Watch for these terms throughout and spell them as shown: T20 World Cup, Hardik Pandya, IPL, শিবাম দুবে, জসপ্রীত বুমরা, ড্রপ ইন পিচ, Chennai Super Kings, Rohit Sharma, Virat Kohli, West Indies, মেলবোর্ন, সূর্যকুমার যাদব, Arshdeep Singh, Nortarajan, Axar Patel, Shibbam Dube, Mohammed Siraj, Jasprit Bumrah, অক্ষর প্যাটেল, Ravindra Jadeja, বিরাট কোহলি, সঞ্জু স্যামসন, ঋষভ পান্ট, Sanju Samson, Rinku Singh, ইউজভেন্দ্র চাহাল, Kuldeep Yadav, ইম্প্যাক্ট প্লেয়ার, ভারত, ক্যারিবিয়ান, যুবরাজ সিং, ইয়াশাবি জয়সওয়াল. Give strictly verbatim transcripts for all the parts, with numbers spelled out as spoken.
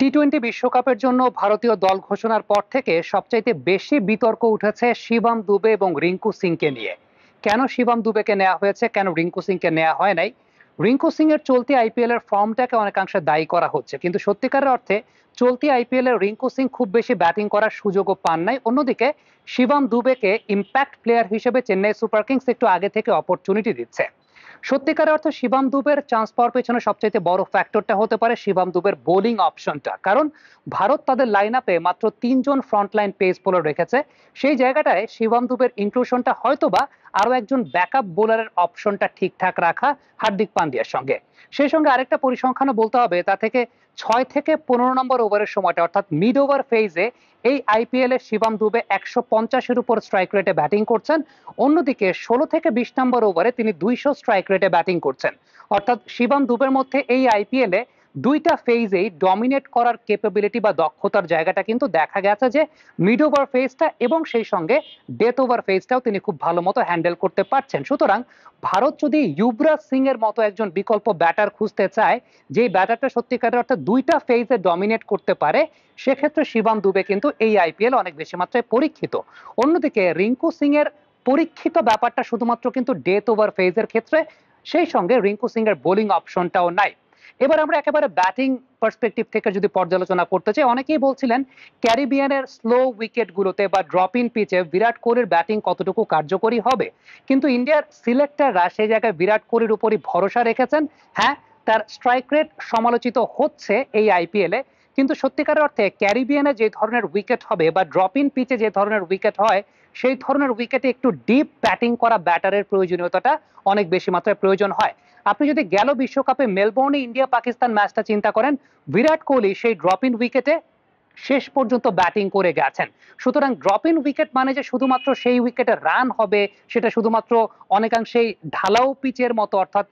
T twenty বিশ্বকাপের জন্য ভারতীয় দল ঘোষণার পর থেকে সবচাইতে বেশি বিতর্ক উঠেছে শিবাম দুবে এবং রিঙ্কু সিংকে নিয়ে। কেন শিবাম দুবেকে নেওয়া হয়েছে, কেন রিঙ্কু সিংকে নেওয়া হয় নাই? রিঙ্কু সিং এর চলতি আইপিএল এর ফর্মটাকে অনেকাংশে দায়ী করা হচ্ছে, কিন্তু সত্যিকারের অর্থে চলতি আইপিএল এর রিঙ্কু সিং খুব বেশি ব্যাটিং করার সুযোগও পান নাই। অন্যদিকে শিবাম দুবেকে ইম্প্যাক্ট প্লেয়ার হিসেবে চেন্নাই সুপার কিংস একটু আগে থেকে অপরচুনিটি দিচ্ছে। সত্যিকার অর্থে শিবাম দুবের চান্স পাওয়ার পেছনে সবচেয়ে বড় ফ্যাক্টরটা হতে পারে শিবাম দুবের বোলিং অপশনটা, কারণ ভারত তাদের লাইন আপে মাত্র তিনজন ফ্রন্টলাইন পেস বোলার রেখেছে। সেই জায়গাটায় শিবাম দুবের ইনক্লুশনটা হয়তোবা আরও একজন ব্যাকআপ বোলারের অপশনটা ঠিকঠাক রাখা হার্দিক পান্ডিয়ার সঙ্গে। সেই সঙ্গে আরেকটা পরিসংখ্যানও বলতে হবে, তা থেকে ছয় থেকে পনেরো নম্বর ওভারের সময়টা অর্থাৎ মিড ওভার ফেজে এই আইপিএল এ শিবাম দুবে একশো পঞ্চাশের উপর স্ট্রাইক রেটে ব্যাটিং করছেন। অন্যদিকে ষোলো থেকে বিশ নম্বর ওভারে তিনি দুইশো স্ট্রাইক রেটে ব্যাটিং করছেন। অর্থাৎ শিবাম দুবের মধ্যে এই আইপিএল এ দুইটা ফেজেই ডমিনেট করার ক্যাপাবিলিটি বা দক্ষতার জায়গাটা কিন্তু দেখা গেছে যে মিড ওভার ফেজটা এবং সেই সঙ্গে ডেথ ওভার ফেজটাও তিনি খুব ভালো মতো হ্যান্ডেল করতে পারছেন। সুতরাং ভারত যদি যুবরাজ সিং এর মতো একজন বিকল্প ব্যাটার খুঁজতে চায়, যে ব্যাটারটা সত্যিকারের অর্থাৎ দুইটা ফেজে ডমিনেট করতে পারে, সেক্ষেত্রে শিবাম দুবে কিন্তু এই আইপিএল অনেক বেশি মাত্রায় পরীক্ষিত। অন্যদিকে রিঙ্কু সিং এর পরীক্ষিত ব্যাপারটা শুধুমাত্র কিন্তু ডেথ ওভার ফেজের ক্ষেত্রে, সেই সঙ্গে রিঙ্কু সিং এর বোলিং অপশনটাও নাই। এবার আমরা একেবারে ব্যাটিং পার্সপেক্টিভ থেকে যদি পর্যালোচনা করতে চাই, অনেকেই বলছিলেন ক্যারিবিয়ানের স্লো উইকেটগুলোতে বা ড্রপ ইন পিচে বিরাট কোহলির ব্যাটিং কতটুকু কার্যকরী হবে, কিন্তু ইন্ডিয়ার সিলেক্টররা সেই জায়গায় বিরাট কোহলির উপরই ভরসা রেখেছেন। হ্যাঁ, তার স্ট্রাইক রেট সমালোচিত হচ্ছে এই আইপিএলে, কিন্তু সত্যিকার অর্থে ক্যারিবিয়ানে যে ধরনের উইকেট হবে বা ড্রপ ইন পিচে যে ধরনের উইকেট হয়, সেই ধরনের উইকেটে একটু ডিপ ব্যাটিং করা ব্যাটারের প্রয়োজনীয়তাটা অনেক বেশি মাত্রায় প্রয়োজন হয়। আপনি যদি গেল বিশ্বকাপে মেলবোর্নে ইন্ডিয়া পাকিস্তান ম্যাচটা চিন্তা করেন, বিরাট কোহলি সেই ড্রপ ইন উইকেটে শেষ পর্যন্ত ব্যাটিং করে গেছেন। সুতরাং ড্রপ ইন উইকেট মানে যে শুধুমাত্র সেই উইকেটে রান হবে সেটা শুধুমাত্র অনেকাংশেই ঢালাও পিচের মতো অর্থাৎ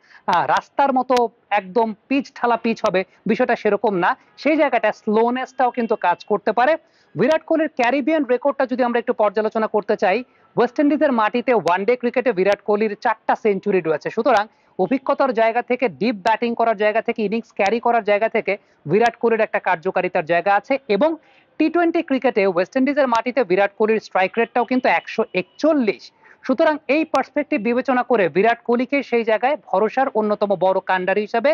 রাস্তার মতো একদম পিচ ঢালা পিচ হবে, বিষয়টা সেরকম না। সেই জায়গাটা স্লোনেসটাও কিন্তু কাজ করতে পারে। বিরাট কোহলির ক্যারিবিয়ান রেকর্ডটা যদি আমরা একটু পর্যালোচনা করতে চাই, ওয়েস্ট ইন্ডিজের মাটিতে ওয়ানডে ক্রিকেটে বিরাট কোহলির চারটা সেঞ্চুরি রয়েছে। সুতরাং অভিজ্ঞতার জায়গা থেকে, ডিপ ব্যাটিং করার জায়গা থেকে, ইনিংস ক্যারি করার জায়গা থেকে বিরাট কোহলির একটা কার্যকারিতার জায়গা আছে। এবং টি টোয়েন্টি ক্রিকেটে ওয়েস্ট ইন্ডিজের মাটিতে বিরাট কোহলির স্ট্রাইক রেটটাও কিন্তু একশো একচল্লিশ। সুতরাং এই পার্সপেক্টিভ বিবেচনা করে বিরাট কোহলিকে সেই জায়গায় ভরসার অন্যতম বড় কাণ্ডারি হিসাবে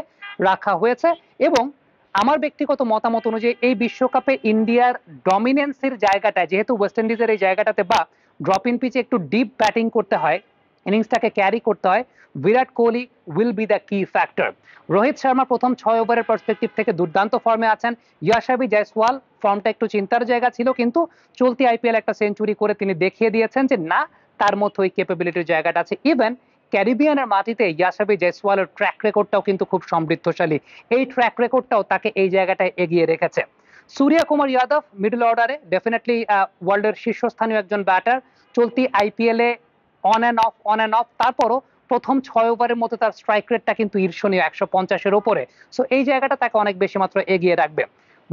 রাখা হয়েছে। এবং আমার ব্যক্তিগত মতামত অনুযায়ী এই বিশ্বকাপে ইন্ডিয়ার ডমিনেন্সের জায়গাটা, যেহেতু ওয়েস্ট ইন্ডিজের এই জায়গাটাতে বা ড্রপ ইন পিচে একটু ডিপ ব্যাটিং করতে হয়, ইনিংসটাকে ক্যারি করতে হয়, বিরাট কোহলি will be the key factor. Rohit Sharma প্রথম ছয় ওভারের পার্সপেক্টিভ থেকে দুর্দান্ত ফর্মে আছেন। ইয়াশাবি জয়সওয়াল ফর্মটা একটু চিন্তার জায়গা ছিল, কিন্তু চলতি আইপিএল একটা সেঞ্চুরি করে তিনি দেখিয়ে দিয়েছেন যে না, তার মধ্যে ওই ক্যাপাবিলিটির জায়গাটা আছে। ইভেন ক্যারিবিয়ানের মাটিতে ইয়াশাবি জয়সওয়ালের ট্র্যাক রেকর্ডটাও কিন্তু খুব সমৃদ্ধশালী, এই ট্র্যাক রেকর্ডটাও তাকে এই জায়গাটায় এগিয়ে রেখেছে। সূর্যকুমার যাদব মিডল অর্ডারে ডেফিনেটলি ওয়ার্ল্ডের শীর্ষস্থানীয় একজন ব্যাটার, চলতি আইপিএলে on and off on and off তারপরও প্রথম ছয় ওভারের মতো তার স্ট্রাইক রেটটা কিন্তু ঈর্ষণীয় একশো পঞ্চাশের ওপরে। সো এই জায়গাটা তাকে অনেক বেশি মাত্র এগিয়ে রাখবে।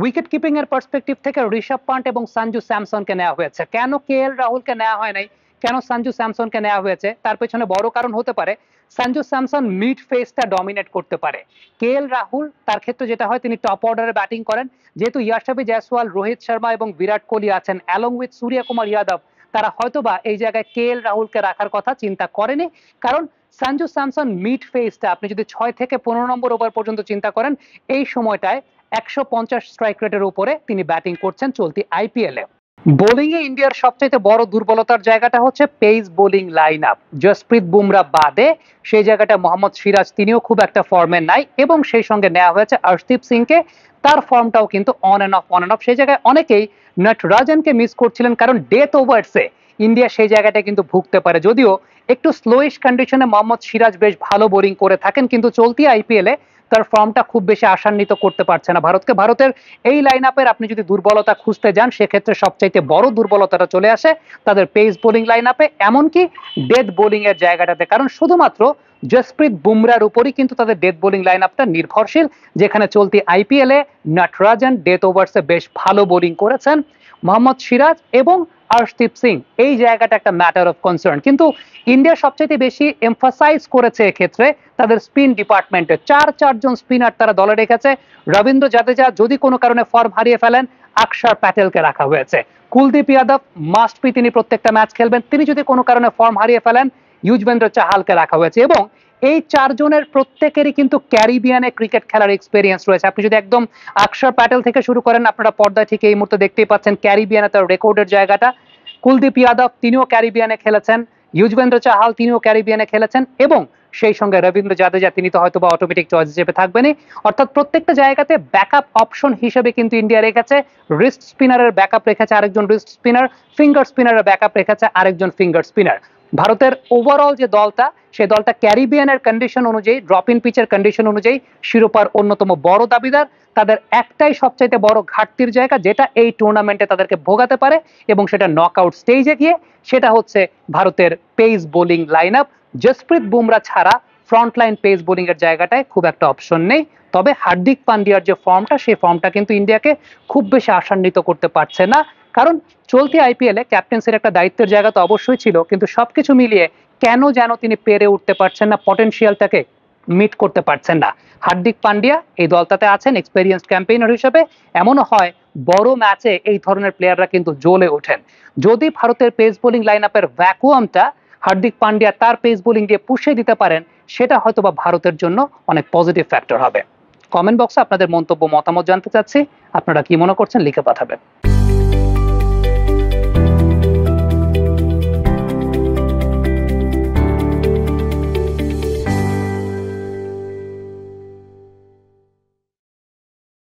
উইকেট কিপিং এর পার্সপেক্টিভ থেকে ঋষভ পান্ট এবং সঞ্জু স্যামসনকে নেওয়া হয়েছে। কেন কেএল রাহুলকে নেওয়া হয় নাই, কেন সঞ্জু স্যামসনকে নেওয়া হয়েছে, তার পেছনে বড় কারণ হতে পারে সঞ্জু স্যামসন মিড ফেসটা ডমিনেট করতে পারে। কেএল রাহুল তার ক্ষেত্রে যেটা হয়, তিনি টপ অর্ডারে ব্যাটিং করেন। যেহেতু ইয়াশাবি জয়সওয়াল, রোহিত শর্মা এবং বিরাট কোহলি আছেন অ্যালং উইথ সূর্যকুমার যাদব, তারা হয়তোবা এই জায়গায় কেএল রাহুলকে রাখার কথা চিন্তা করেনি, কারণ সঞ্জু স্যামসন মিড ফেসটা আপনি যদি ছয় থেকে পনেরো নম্বর ওভার পর্যন্ত চিন্তা করেন, এই সময়টায় একশো পঞ্চাশ স্ট্রাইক রেটের উপরে তিনি ব্যাটিং করছেন চলতি আইপিএলে। বোলিংয়ে ইন্ডিয়ার সবচাইতে বড় দুর্বলতার জায়গাটা হচ্ছে pace bowling line up. জসপ্রীত বুমরা বাদে সেই জায়গাটা মোহাম্মদ সিরাজ তিনিও খুব একটা ফর্মে নাই, এবং সেই সঙ্গে নেওয়া হয়েছে আরশদীপ সিংকে, তার ফর্মটাও কিন্তু on and off on and off. সেই জায়গায় অনেকেই নটরাজনকে মিস করছিলেন, কারণ ডেথ ওভার্সে ইন্ডিয়া সেই জায়গাটা কিন্তু ভুগতে পারে। যদিও একটু স্লোইশ কন্ডিশনে মোহাম্মদ সিরাজ বেশ ভালো বোলিং করে থাকেন, কিন্তু চলতি আইপিএলে তার ফর্মটা খুব বেশি আশান্বিত করতে পারছে না ভারতকে। ভারতের এই লাইন আপের আপনি যদি দুর্বলতা খুঁজতে যান, সেক্ষেত্রে সবচাইতে বড় দুর্বলতাটা চলে আসে তাদের পেস বোলিং লাইন আপে, এমনকি ডেথ বোলিং এর জায়গাটাতে, কারণ শুধুমাত্র জসপ্রীত বুমরার উপরই কিন্তু তাদের ডেথ বোলিং লাইন আপটা নির্ভরশীল, যেখানে চলতি আইপিএলে নটরাজন ডেথ ওভার্সে বেশ ভালো বোলিং করেছেন। মোহাম্মদ সিরাজ এবং আর্শদীপ সিং, এই জায়গাটা একটা ম্যাটার অফ কনসার্ন। কিন্তু ইন্ডিয়া সবচেয়ে বেশি এমফাসাইজ করেছে এক্ষেত্রে তাদের স্পিন ডিপার্টমেন্টে। চার চারজন স্পিনার তারা দলে রেখেছে। রবীন্দ্র জাদেজা যদি কোনো কারণে ফর্ম হারিয়ে ফেলেন, অক্ষর প্যাটেলকে রাখা হয়েছে। কুলদীপ যাদব মাস্ট বি, তিনি প্রত্যেকটা ম্যাচ খেলবেন। তিনি যদি কোনো কারণে ফর্ম হারিয়ে ফেলেন, ইউজভেন্দ্র চাহালকে রাখা হয়েছে। এবং এই চারজনের প্রত্যেকেরই কিন্তু ক্যারিবিয়ানে ক্রিকেট খেলার এক্সপেরিয়েন্স রয়েছে। আপনি যদি একদম অক্ষর প্যাটেল থেকে শুরু করেন, আপনারা পর্দায় ঠিক এই মুহূর্তে দেখতেই পাচ্ছেন ক্যারিবিয়ানে তার রেকর্ডের জায়গাটা। কুলদীপ যাদব তিনিও ক্যারিবিয়ানে খেলেছেন, ইউজভেন্দ্র চাহাল তিনিও ক্যারিবিয়ানে খেলেছেন, এবং সেই সঙ্গে রবীন্দ্র জাদেজা তিনি তো হয়তো বা অটোমেটিক চয়েস হিসেবে থাকবেনই। অর্থাৎ প্রত্যেকটা জায়গাতে ব্যাকআপ অপশন হিসেবে কিন্তু ইন্ডিয়া রেখেছে। রিস্ট স্পিনারের ব্যাকআপ রেখেছে আরেকজন রিস্ট স্পিনার, ফিঙ্গার স্পিনারের ব্যাকআপ রেখেছে আরেকজন ফিঙ্গার স্পিনার। ভারতের ওভারঅল যে দলটা, সেই দলটা ক্যারিবিয়ানের কন্ডিশন অনুযায়ী, ড্রপ ইন পিচের কন্ডিশন অনুযায়ী শিরোপার অন্যতম বড় দাবিদার। তাদের একটাই সবচাইতে বড় ঘাটতির জায়গা, যেটা এই টুর্নামেন্টে তাদেরকে ভোগাতে পারে, এবং সেটা নকআউট স্টেজে গিয়ে, সেটা হচ্ছে ভারতের pace bowling line up. জসপ্রীত বুমরা ছাড়া ফ্রন্টলাইন পেস বোলিং এর জায়গাটায় খুব একটা অপশন নেই। তবে হার্দিক পান্ডিয়ার যে ফর্মটা, সেই ফর্মটা কিন্তু ইন্ডিয়াকে খুব বেশি আশান্বিত করতে পারছে না, কারণ চলতি আইপিএলে ক্যাপ্টেন্সির একটা দায়িত্বের জায়গা তো অবশ্যই ছিল, কিন্তু সবকিছু মিলিয়ে কেন যেন তিনি পেরে উঠতে পারছেন না, পটেনশিয়ালটাকে মিট করতে পারছেন না। হার্দিক পান্ডিয়া এই দলটাতে আছেন এক্সপেরিয়েন্সড ক্যাম্পেইনার হিসেবে। এমনও হয় বড় ম্যাচে এই ধরনের প্লেয়াররা কিন্তু জ্বলে ওঠেন। যদি ভারতের পেস বোলিং লাইন আপের ভ্যাকুয়ামটা হার্দিক পান্ডিয়া তার পেস বোলিং দিয়ে পুষিয়ে দিতে পারেন, সেটা হয়তো বা ভারতের জন্য অনেক পজিটিভ ফ্যাক্টর হবে। কমেন্ট বক্সে আপনাদের মন্তব্য মতামত জানতে চাচ্ছি, আপনারা কি মনে করছেন লিখে পাঠাবেন।